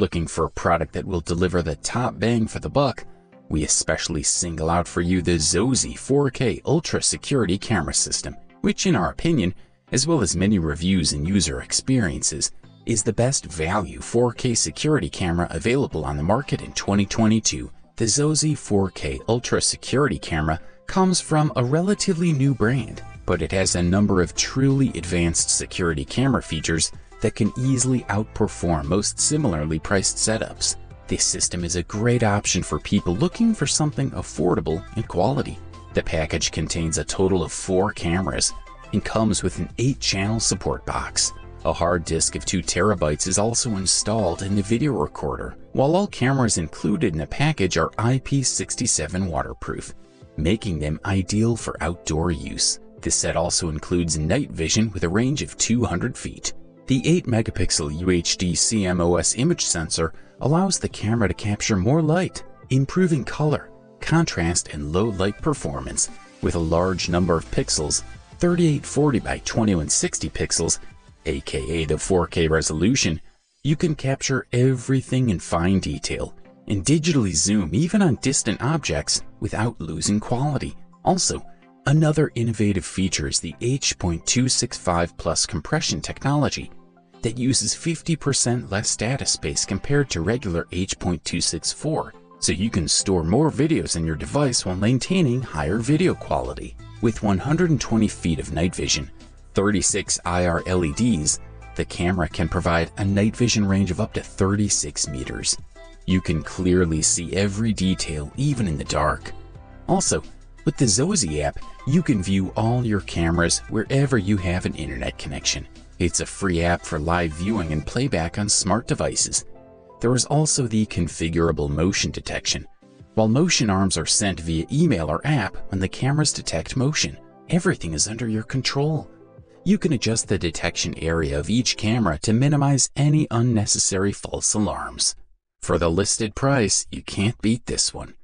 Looking for a product that will deliver the top bang for the buck, we especially single out for you the Zosi 4K Ultra Security Camera System, which in our opinion, as well as many reviews and user experiences, is the best value 4K security camera available on the market in 2022. The Zosi 4K Ultra Security Camera comes from a relatively new brand, but it has a number of truly advanced security camera features that can easily outperform most similarly priced setups. This system is a great option for people looking for something affordable and quality. The package contains a total of 4 cameras and comes with an 8-channel support box. A hard disk of 2 terabytes is also installed in the video recorder, while all cameras included in the package are IP67 waterproof, making them ideal for outdoor use. This set also includes night vision with a range of 200 feet. The 8-megapixel UHD CMOS image sensor allows the camera to capture more light, improving color, contrast, and low light performance. With a large number of pixels, 3840 by 2160 pixels, aka the 4K resolution, you can capture everything in fine detail and digitally zoom even on distant objects without losing quality. Also, another innovative feature is the H.265+ compression technology that uses 50% less data space compared to regular H.264, so you can store more videos in your device while maintaining higher video quality. With 120 feet of night vision, 36 IR LEDs, the camera can provide a night vision range of up to 36 meters. You can clearly see every detail, even in the dark. Also, with the Zosi app, you can view all your cameras wherever you have an internet connection. It's a free app for live viewing and playback on smart devices. There is also the configurable motion detection. While motion arms are sent via email or app when the cameras detect motion, everything is under your control. You can adjust the detection area of each camera to minimize any unnecessary false alarms. For the listed price, you can't beat this one.